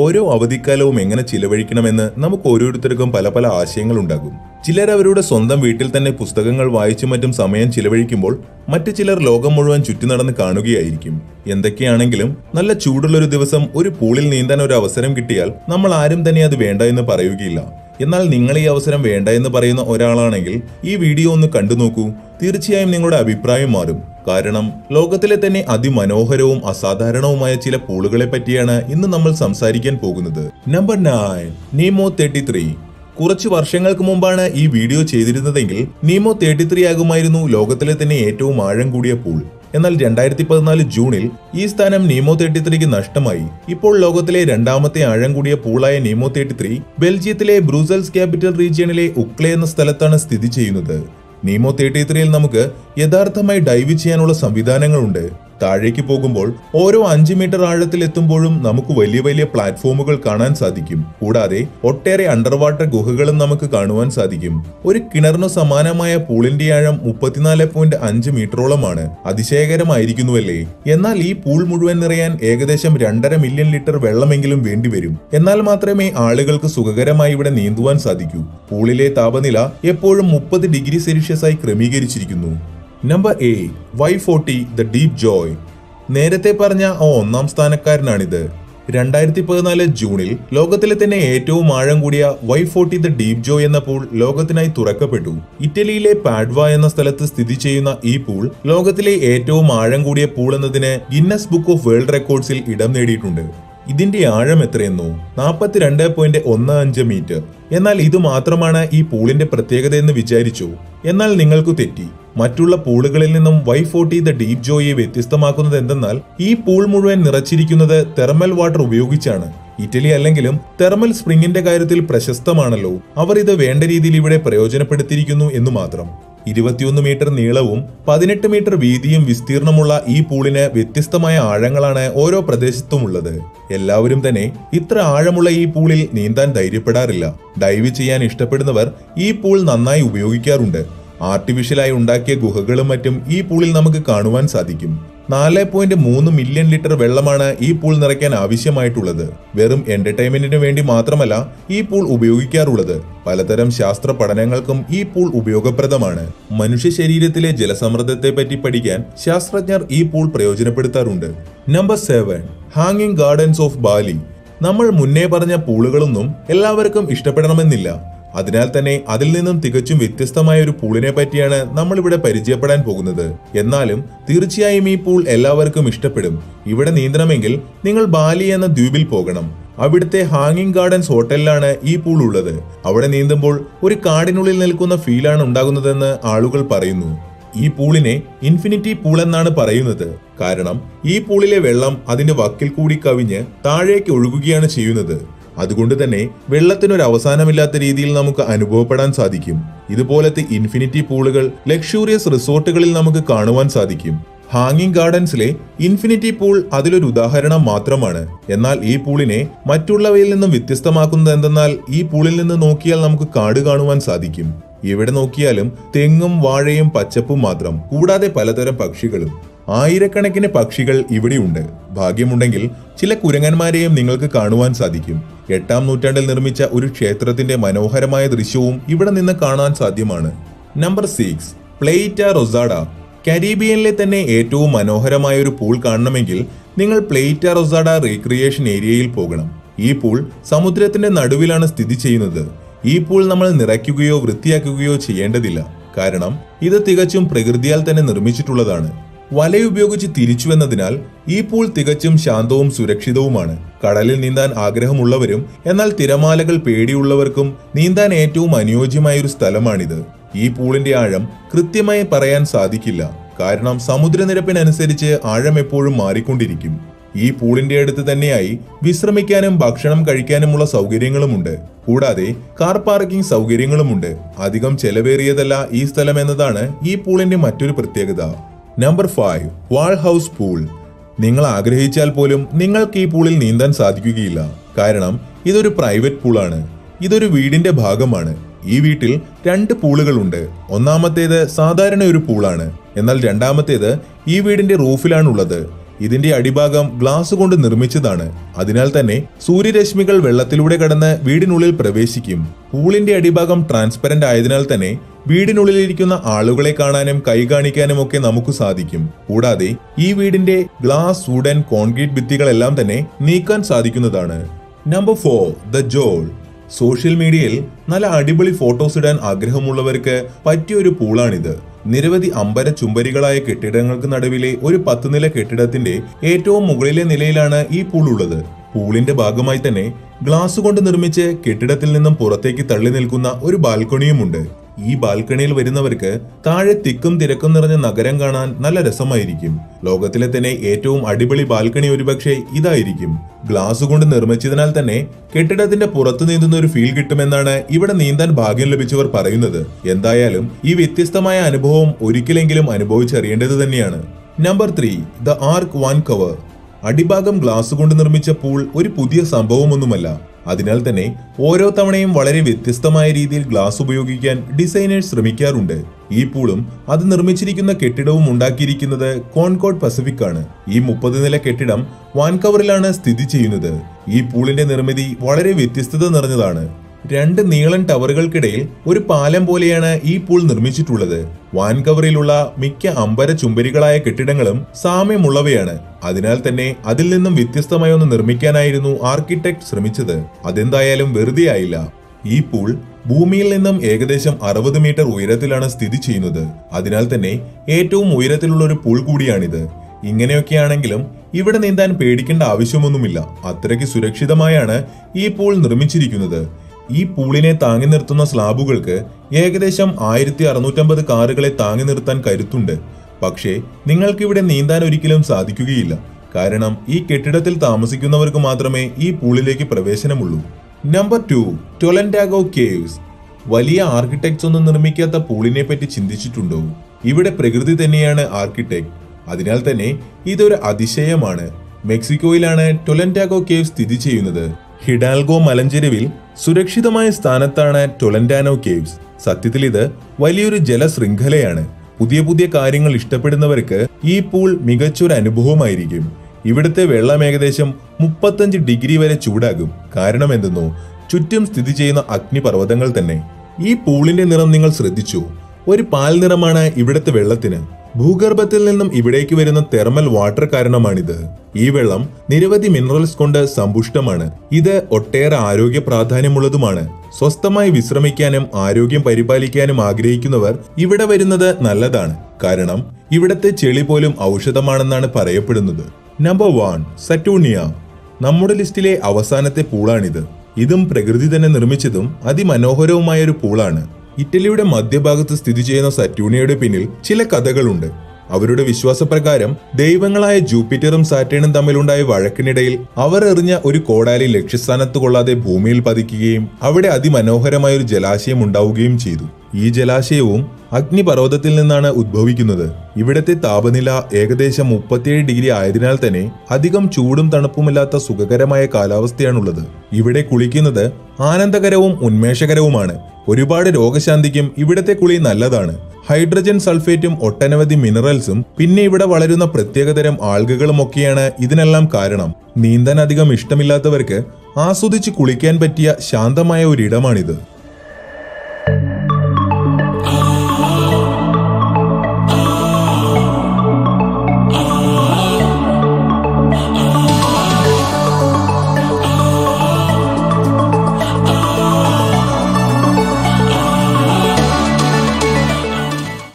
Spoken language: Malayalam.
ഓരോ അവധിക്കാലവും എങ്ങനെ ചിലവഴിക്കണമെന്ന് നമുക്ക് ഓരോരുത്തർക്കും പല പല ആശയങ്ങളുണ്ടാകും. ചിലർ അവരുടെ സ്വന്തം വീട്ടിൽ തന്നെ പുസ്തകങ്ങൾ വായിച്ചു മറ്റും സമയം ചിലവഴിക്കുമ്പോൾ മറ്റു ചിലർ ലോകം മുഴുവൻ ചുറ്റി നടന്ന് കാണുകയായിരിക്കും. എന്തൊക്കെയാണെങ്കിലും നല്ല ചൂടുള്ളൊരു ദിവസം ഒരു പൂളിൽ നീന്താൻ ഒരു അവസരം കിട്ടിയാൽ നമ്മൾ ആരും തന്നെ അത് വേണ്ട എന്ന് പറയുകയില്ല. എന്നാൽ നിങ്ങൾ ഈ അവസരം വേണ്ട എന്ന് പറയുന്ന ഒരാളാണെങ്കിൽ ഈ വീഡിയോ ഒന്ന് കണ്ടു നോക്കൂ. തീർച്ചയായും നിങ്ങളുടെ അഭിപ്രായം മാറും. കാരണം ലോകത്തിലെ തന്നെ അതിമനോഹരവും അസാധാരണവുമായ ചില പൂളുകളെ പറ്റിയാണ് ഇന്ന് നമ്മൾ സംസാരിക്കാൻ പോകുന്നത്. Number 9, Nemo 33. കുറച്ച് വർഷങ്ങൾക്ക് മുമ്പാണ് ഈ വീഡിയോ ചെയ്തിരുന്നതെങ്കിൽ നെമോ 33 ആകുമായിരുന്നു ലോകത്തിലെ തന്നെ ഏറ്റവും ആഴം കൂടിയ പൂൾ. എന്നാൽ 2014 ജൂണിൽ ഈ സ്ഥാനം നെമോ 33ക്ക് നഷ്ടമായി. ഇപ്പോൾ ലോകത്തിലെ രണ്ടാമത്തെ ആഴം കൂടിയ പൂളായ നെമോ 33 ബെൽജിയത്തിലെ ബ്രൂസൽസ് ക്യാപിറ്റൽ റീജിയണിലെ ഉക്ലെ എന്ന സ്ഥലത്താണ് സ്ഥിതി ചെയ്യുന്നത്. നെമോ 33യിൽ നമുക്ക് യഥാർത്ഥമായി ഡൈവ് ചെയ്യാനുള്ള സംവിധാനങ്ങളുണ്ട്. താഴേക്ക് പോകുമ്പോൾ ഓരോ 5 മീറ്റർ ആഴത്തിലെത്തുമ്പോഴും നമുക്ക് വലിയ വലിയ പ്ലാറ്റ്ഫോമുകൾ കാണാൻ സാധിക്കും. കൂടാതെ ഒട്ടേറെ അണ്ടർ വാട്ടർ ഗുഹകളും നമുക്ക് കാണുവാൻ സാധിക്കും. ഒരു കിണറിനു സമാനമായ പൂളിന്റെ ആഴം 34.5 മീറ്ററോളമാണ്. അതിശയകരമായിരിക്കുന്നുവല്ലേ? എന്നാൽ ഈ പൂൾ മുഴുവൻ നിറയാൻ ഏകദേശം 2.5 മില്യൺ ലിറ്റർ വെള്ളമെങ്കിലും വേണ്ടിവരും. എന്നാൽ മാത്രമേ ആളുകൾക്ക് സുഖകരമായി ഇവിടെ നീന്തുവാൻ സാധിക്കൂ. പൂളിലെ താപനില എപ്പോഴും 30 ഡിഗ്രി സെൽഷ്യസ് ആയി ക്രമീകരിച്ചിരിക്കുന്നു. Number 8, Y40 The Deep joy. നേരത്തെ പറഞ്ഞ ആ ഒന്നാം സ്ഥാനക്കാരനാണിത്. 2014 ജൂണിൽ ലോകത്തിലെ തന്നെ ഏറ്റവും ആഴം കൂടിയ Y40 The Deep ജോയ് എന്ന പൂൾ ലോകത്തിനായി തുറക്കപ്പെട്ടു. ഇറ്റലിയിലെ പാഡ്വ എന്ന സ്ഥലത്ത് സ്ഥിതി ചെയ്യുന്ന ഈ പൂൾ ലോകത്തിലെ ഏറ്റവും ആഴം കൂടിയ പൂൾ എന്നതിന് ഗിന്നസ് ബുക്ക് ഓഫ് വേൾഡ് റെക്കോർഡ്സിൽ ഇടം നേടിയിട്ടുണ്ട്. ഇതിന്റെ ആഴം എത്രയെന്നോ? 42.15 മീറ്റർ. എന്നാൽ ഇത് മാത്രമാണ് ഈ പൂളിന്റെ പ്രത്യേകത എന്ന് വിചാരിച്ചു. എന്നാൽ നിങ്ങൾക്ക് തെറ്റി. മറ്റുള്ള പൂളുകളിൽ നിന്നും Y40 The Deep ജോയിയെ വ്യത്യസ്തമാക്കുന്നത് എന്തെന്നാൽ ഈ പൂൾ മുഴുവൻ നിറച്ചിരിക്കുന്നത് തെർമൽ വാട്ടർ ഉപയോഗിച്ചാണ്. ഇറ്റലി അല്ലെങ്കിലും തെർമൽ സ്പ്രിങ്ങിന്റെ കാര്യത്തിൽ പ്രശസ്തമാണല്ലോ. അവർ ഇത് വേണ്ട രീതിയിൽ ഇവിടെ പ്രയോജനപ്പെടുത്തിയിരിക്കുന്നു എന്ന് മാത്രം. 21 മീറ്റർ നീളവും 18 മീറ്റർ വീതിയും വിസ്തീർണമുള്ള ഈ പൂളിന് വ്യത്യസ്തമായ ആഴങ്ങളാണ് ഓരോ പ്രദേശത്തുമുള്ളത്. എല്ലാവരും തന്നെ ഇത്ര ആഴമുള്ള ഈ പൂളിൽ നീന്താൻ ധൈര്യപ്പെടാറില്ല. ഡൈവ് ചെയ്യാൻ ഇഷ്ടപ്പെടുന്നവർ ഈ പൂൾ നന്നായി ഉപയോഗിക്കാറുണ്ട്. ആർട്ടിഫിഷ്യലായി ഉണ്ടാക്കിയ ഗുഹകളും മറ്റും ഈ പൂളിൽ നമുക്ക് കാണുവാൻ സാധിക്കും. 4.3 മില്യൺ ലിറ്റർ വെള്ളമാണ് ഈ പൂൾ നിറയ്ക്കാൻ ആവശ്യമായിട്ടുള്ളത്. വെറും എന്റർടൈൻമെന്റിനു വേണ്ടി മാത്രമല്ല ഈ പൂൾ ഉപയോഗിക്കാറുള്ളത്. പലതരം ശാസ്ത്ര പഠനങ്ങൾക്കും ഈ പൂൾ ഉപയോഗപ്രദമാണ്. മനുഷ്യ ശരീരത്തിലെ ജലസമ്മർദ്ദത്തെ പറ്റി പഠിക്കാൻ ശാസ്ത്രജ്ഞർ ഈ പൂൾ പ്രയോജനപ്പെടുത്താറുണ്ട്. നമ്പർ 7, ഹാങ്ങിങ് ഗാർഡൻസ് ഓഫ് ബാലി. നമ്മൾ മുന്നേ പറഞ്ഞ പൂളുകളൊന്നും എല്ലാവർക്കും ഇഷ്ടപ്പെടണമെന്നില്ല. അതിനാൽ തന്നെ അതിൽ നിന്നും തികച്ചും വ്യത്യസ്തമായ ഒരു പൂളിനെ പറ്റിയാണ് നമ്മളിവിടെ പരിചയപ്പെടാൻ പോകുന്നത്. എന്നാലും തീർച്ചയായും ഈ പൂൾ എല്ലാവർക്കും ഇഷ്ടപ്പെടും. ഇവിടെ നീന്തണമെങ്കിൽ നിങ്ങൾ ബാലി എന്ന ദ്വീപിൽ പോകണം. അവിടുത്തെ ഹാങ്ങിങ് ഗാർഡൻസ് ഹോട്ടലിലാണ് ഈ പൂൾ ഉള്ളത്. അവിടെ നീന്തുമ്പോൾ ഒരു കാടിനുള്ളിൽ നിൽക്കുന്ന ഫീലാണ് ഉണ്ടാകുന്നതെന്ന് ആളുകൾ പറയുന്നു. ഈ പൂളിനെ ഇൻഫിനിറ്റി പൂൾ എന്നാണ് പറയുന്നത്. കാരണം ഈ പൂളിലെ വെള്ളം അതിന്റെ വക്കിൽ കൂടി കവിഞ്ഞ് താഴേക്ക് ഒഴുകുകയാണ് ചെയ്യുന്നത്. അതുകൊണ്ട് തന്നെ വെള്ളത്തിനൊരു അവസാനമില്ലാത്ത രീതിയിൽ നമുക്ക് അനുഭവപ്പെടാൻ സാധിക്കും. ഇതുപോലത്തെ ഇൻഫിനിറ്റി പൂളുകൾ ലക്ഷൂറിയസ് റിസോർട്ടുകളിൽ നമുക്ക് കാണുവാൻ സാധിക്കും. ഹാങ്ങിങ് ഗാർഡൻസിലെ ഇൻഫിനിറ്റി പൂൾ അതിലൊരു ഉദാഹരണം മാത്രമാണ്. എന്നാൽ ഈ പൂളിനെ മറ്റുള്ളവയിൽ നിന്നും വ്യത്യസ്തമാക്കുന്നത് എന്തെന്നാൽ ഈ പൂളിൽ നിന്ന് നോക്കിയാൽ നമുക്ക് കാട് കാണുവാൻ സാധിക്കും. എവിടെ നോക്കിയാലും തെങ്ങും വാഴയും പച്ചപ്പും മാത്രം. കൂടാതെ പലതരം പക്ഷികളും. ആയിരക്കണക്കിന് പക്ഷികൾ ഇവിടെയുണ്ട്. ഭാഗ്യമുണ്ടെങ്കിൽ ചില കുരങ്ങന്മാരെയും നിങ്ങൾക്ക് കാണുവാൻ സാധിക്കും. 8-ാം നൂറ്റാണ്ടിൽ നിർമ്മിച്ച ഒരു ക്ഷേത്രത്തിന്റെ മനോഹരമായ ദൃശ്യവും ഇവിടെ നിന്ന് കാണാൻ സാധ്യമാണ്. നമ്പർ 6, പ്ലേറ്റ റൊസാഡ. കരീബിയനിലെ തന്നെ ഏറ്റവും മനോഹരമായ ഒരു പൂൾ കാണണമെങ്കിൽ നിങ്ങൾ പ്ലേറ്റ റൊസാഡ റീക്രിയേഷൻ ഏരിയയിൽ പോകണം. ഈ പൂൾ സമുദ്രത്തിന്റെ നടുവിലാണ് സ്ഥിതി ചെയ്യുന്നത്. ഈ പൂൾ നമ്മൾ നിറയ്ക്കുകയോ വൃത്തിയാക്കുകയോ ചെയ്യേണ്ടതില്ല. കാരണം ഇത് തികച്ചും പ്രകൃതിയാൽ തന്നെ നിർമ്മിച്ചിട്ടുള്ളതാണ്. വലയുപയോഗിച്ച് തിരിച്ചുവെന്നതിനാൽ ഈ പൂൾ തികച്ചും ശാന്തവും സുരക്ഷിതവുമാണ്. കടലിൽ നീന്താൻ ആഗ്രഹമുള്ളവരും എന്നാൽ തിരമാലകൾ പേടിയുള്ളവർക്കും നീന്താൻ ഏറ്റവും അനുയോജ്യമായൊരു സ്ഥലമാണിത്. ഈ പൂളിന്റെ ആഴം കൃത്യമായി പറയാൻ സാധിക്കില്ല. കാരണം സമുദ്രനിരപ്പിനനുസരിച്ച് ആഴം എപ്പോഴും മാറിക്കൊണ്ടിരിക്കും. ഈ പൂളിന്റെ അടുത്ത് തന്നെയായി വിശ്രമിക്കാനും ഭക്ഷണം കഴിക്കാനുമുള്ള സൗകര്യങ്ങളുമുണ്ട്. കൂടാതെ കാർ പാർക്കിംഗ് സൗകര്യങ്ങളുമുണ്ട്. അധികം ചെലവേറിയതല്ല ഈ സ്ഥലം എന്നതാണ് ഈ പൂളിന്റെ മറ്റൊരു പ്രത്യേകത. Number 5, wall house pool. നിങ്ങൾ ആഗ്രഹിച്ചാൽ പോലും നിങ്ങൾക്ക് ഈ പൂളിൽ നീന്താൻ സാധിക്കുകയില്ല. കാരണം ഇതൊരു പ്രൈവറ്റ് പൂളാണ്. ഇതൊരു വീടിന്റെ ഭാഗമാണ്. ഈ വീട്ടിൽ 2 പൂളുകളുണ്ട്. ഒന്നാമത്തേത് സാധാരണ ഒരു പൂളാണ്. എന്നാൽ രണ്ടാമത്തേത് ഈ വീടിന്റെ റൂഫിലാണുള്ളത്. ഇതിന്റെ അടിഭാഗം ഗ്ലാസ് കൊണ്ട് നിർമ്മിച്ചതാണ്. അതിനാൽ തന്നെ സൂര്യരശ്മികൾ വെള്ളത്തിലൂടെ കടന്ന് വീടിനുള്ളിൽ പ്രവേശിക്കും. പൂളിന്റെ അടിഭാഗം ട്രാൻസ്പെറന്റ് ആയതിനാൽ തന്നെ വീടിനുള്ളിലിരിക്കുന്ന ആളുകളെ കാണാനും കൈ കാണിക്കാനും ഒക്കെ നമുക്ക് സാധിക്കും. കൂടാതെ ഈ വീടിന്റെ ഗ്ലാസ്, വുഡൻ, കോൺക്രീറ്റ് ഭിത്തികളെല്ലാം തന്നെ നീക്കാൻ സാധിക്കുന്നതാണ്. Number 4, the Joule. സോഷ്യൽ മീഡിയയിൽ നല്ല അടിപൊളി ഫോട്ടോസ് ഇടാൻ ആഗ്രഹമുള്ളവർക്ക് പറ്റിയൊരു പൂളാണിത്. നിരവധി അമ്പര ചുംബരികളായ കെട്ടിടങ്ങൾക്ക് നടുവിലെ ഒരു 10 നില കെട്ടിടത്തിന്റെ ഏറ്റവും മുകളിലെ നിലയിലാണ് ഈ പൂൾ ഉള്ളത്. പൂളിന്റെ ഭാഗമായി തന്നെ ഗ്ലാസ് കൊണ്ട് നിർമ്മിച്ച് കെട്ടിടത്തിൽ നിന്നും പുറത്തേക്ക് തള്ളി നിൽക്കുന്ന ഒരു ബാൽക്കണിയുമുണ്ട്. ഈ ബാൽക്കണിയിൽ വരുന്നവർക്ക് താഴെ തിക്കും തിരക്കും നിറഞ്ഞ നഗരം കാണാൻ നല്ല രസമായിരിക്കും. ലോകത്തിലെ തന്നെ ഏറ്റവും അടിപൊളി ബാൽക്കണി ഒരുപക്ഷെ ഇതായിരിക്കും. ഗ്ലാസ് കൊണ്ട് നിർമ്മിച്ചതിനാൽ തന്നെ കെട്ടിടത്തിന്റെ പുറത്തു നീന്തുന്ന ഒരു ഫീൽ കിട്ടുമെന്നാണ് ഇവിടെ നീന്താൻ ഭാഗ്യം ലഭിച്ചവർ പറയുന്നത്. എന്തായാലും ഈ വ്യത്യസ്തമായ അനുഭവം ഒരിക്കലെങ്കിലും അനുഭവിച്ചറിയേണ്ടത് തന്നെയാണ്. Number 3, the arc one cover. അടിഭാഗം ഗ്ലാസ് കൊണ്ട് നിർമ്മിച്ച പൂൾ ഒരു പുതിയ സംഭവമൊന്നുമല്ല. അതിനാൽ തന്നെ ഓരോ തവണയും വളരെ വ്യത്യസ്തമായ രീതിയിൽ ഗ്ലാസ് ഉപയോഗിക്കാൻ ഡിസൈനേഴ്സ് ശ്രമിക്കാറുണ്ട്. ഈ പൂളും അത് നിർമ്മിച്ചിരിക്കുന്ന കെട്ടിടവും ഉണ്ടാക്കിയിരിക്കുന്നത് കോൺകോർഡ് പസഫിക് ആണ്. ഈ 30 നില കെട്ടിടം വാൻകവറിലാണ് സ്ഥിതി ചെയ്യുന്നത്. ഈ പൂളിന്റെ നിർമ്മിതി വളരെ വ്യത്യസ്തത നിറഞ്ഞതാണ്. 2 നീളൻ ടവറുകൾക്കിടയിൽ ഒരു പാലം പോലെയാണ് ഈ പൂൾ നിർമ്മിച്ചിട്ടുള്ളത്. വാൻകവറിലുള്ള മിക്ക അമ്പര ചുംബരികളായ കെട്ടിടങ്ങളും സാമ്യമുള്ളവയാണ്. അതിനാൽ തന്നെ അതിൽ നിന്നും വ്യത്യസ്തമായി ഒന്ന് നിർമ്മിക്കാനായിരുന്നു ആർക്കിടെക്ട് ശ്രമിച്ചത്. അതെന്തായാലും വെറുതെ ആയില്ല. ഈ പൂൾ ഭൂമിയിൽ നിന്നും ഏകദേശം 60 മീറ്റർ ഉയരത്തിലാണ് സ്ഥിതി ചെയ്യുന്നത്. അതിനാൽ തന്നെ ഏറ്റവും ഉയരത്തിലുള്ള ഒരു പൂൾ കൂടിയാണിത്. ഇങ്ങനെയൊക്കെയാണെങ്കിലും ഇവിടെ നീന്താൻ പേടിക്കേണ്ട ആവശ്യമൊന്നുമില്ല. അത്രയ്ക്ക് സുരക്ഷിതമായാണ് ഈ പൂൾ നിർമ്മിച്ചിരിക്കുന്നത്. ഈ പൂളിനെ താങ്ങി നിർത്തുന്ന സ്ലാബുകൾക്ക് ഏകദേശം 1650 കാറുകളെ താങ്ങി നിർത്താൻ കരുത്തുണ്ട്. പക്ഷേ നിങ്ങൾക്കിവിടെ നീന്താൻ ഒരിക്കലും സാധിക്കുകയില്ല. കാരണം ഈ കെട്ടിടത്തിൽ താമസിക്കുന്നവർക്ക് മാത്രമേ ഈ പൂളിലേക്ക് പ്രവേശനമുള്ളൂ. Number 2, Tolantongo caves. വലിയ ആർക്കിടെക്ട്സ് ഒന്നും നിർമ്മിക്കാത്ത പൂളിനെ പറ്റി ചിന്തിച്ചിട്ടുണ്ടോ? ഇവിടെ പ്രകൃതി തന്നെയാണ് ആർക്കിടെക്ട്. അതിനാൽ തന്നെ ഇതൊരു അതിശയമാണ്. മെക്സിക്കോയിലാണ് ടൊലന്റാഗോ കേവ് സ്ഥിതി ചെയ്യുന്നത്. ഹിഡാൽഗോ മലഞ്ചെരുവിൽ സുരക്ഷിതമായ സ്ഥാനത്താണ് ടൊലന്റാനോ കേവ്സ്. സത്യത്തിൽ ഇത് വലിയൊരു ജലശൃംഖലയാണ്. പുതിയ പുതിയ കാര്യങ്ങൾ ഇഷ്ടപ്പെടുന്നവർക്ക് ഈ പൂൾ മികച്ചൊരു അനുഭവമായിരിക്കും. ഇവിടുത്തെ വെള്ളം ഏകദേശം 35 ഡിഗ്രി വരെ ചൂടാകും. കാരണം എന്തെന്നോ, ചുറ്റും സ്ഥിതി ചെയ്യുന്ന അഗ്നിപർവ്വതങ്ങൾ തന്നെ. ഈ പൂളിന്റെ നിറം നിങ്ങൾ ശ്രദ്ധിച്ചു? ഒരു പാൽ നിറമാണ് ഇവിടുത്തെ വെള്ളത്തിന്. ഭൂഗർഭത്തിൽ നിന്നും ഇവിടേക്ക് വരുന്ന തെർമൽ വാട്ടർ കാരണമാണിത്. ഈ വെള്ളം നിരവധി മിനറൽസ് കൊണ്ട് സമ്പുഷ്ടമാണ്. ഇത് ഒട്ടേറെ ആരോഗ്യ പ്രാധാന്യമുള്ളതുമാണ്. സ്വസ്ഥമായി വിശ്രമിക്കാനും ആരോഗ്യം പരിപാലിക്കാനും ആഗ്രഹിക്കുന്നവർ ഇവിടെ വരുന്നത് നല്ലതാണ്. കാരണം ഇവിടത്തെ ചെളി പോലും ഔഷധമാണെന്നാണ് പറയപ്പെടുന്നത്. Number 1, Saturnia. നമ്മുടെ ലിസ്റ്റിലെ അവസാനത്തെ പൂളാണിത്. ഇതും പ്രകൃതി തന്നെ നിർമ്മിച്ചതും അതിമനോഹരവുമായ ഒരു പൂളാണ്. ഇറ്റലിയുടെ മധ്യഭാഗത്ത് സ്ഥിതി ചെയ്യുന്ന സറ്റൂണിയയുടെ പിന്നിൽ ചില കഥകളുണ്ട്. അവരുടെ വിശ്വാസപ്രകാരം ദൈവങ്ങളായ ജൂപ്പിറ്ററും സാറ്റേണും തമ്മിലുണ്ടായ വഴക്കിനിടയിൽ അവർ എറിഞ്ഞ ഒരു കോടാലി ലക്ഷ്യസ്ഥാനത്ത് കൊള്ളാതെ ഭൂമിയിൽ പതിക്കുകയും അവിടെ അതിമനോഹരമായ ഒരു ജലാശയം ഉണ്ടാവുകയും ചെയ്തു. ഈ ജലാശയവും അഗ്നിപർവ്വതത്തിൽ നിന്നാണ് ഉദ്ഭവിക്കുന്നത്. ഇവിടത്തെ താപനില ഏകദേശം 37 ഡിഗ്രി ആയതിനാൽ തന്നെ അധികം ചൂടും തണുപ്പുമില്ലാത്ത സുഖകരമായ കാലാവസ്ഥയാണുള്ളത്. ഇവിടെ കുളിക്കുന്നത് ആനന്ദകരവും ഉന്മേഷകരവുമാണ്. ഒരുപാട് രോഗശാന്തിക്കും ഇവിടത്തെ കുളി നല്ലതാണ്. ഹൈഡ്രജൻ സൾഫേറ്റും ഒട്ടനവധി മിനറൽസും പിന്നെ ഇവിടെ വളരുന്ന പ്രത്യേകതരം ആൽഗകളും ഒക്കെയാണ് ഇതിനെല്ലാം കാരണം. നീന്താൻ അധികം ഇഷ്ടമില്ലാത്തവർക്ക് ആസ്വദിച്ച് കുളിക്കാൻ പറ്റിയ ശാന്തമായ ഒരിടമാണിത്.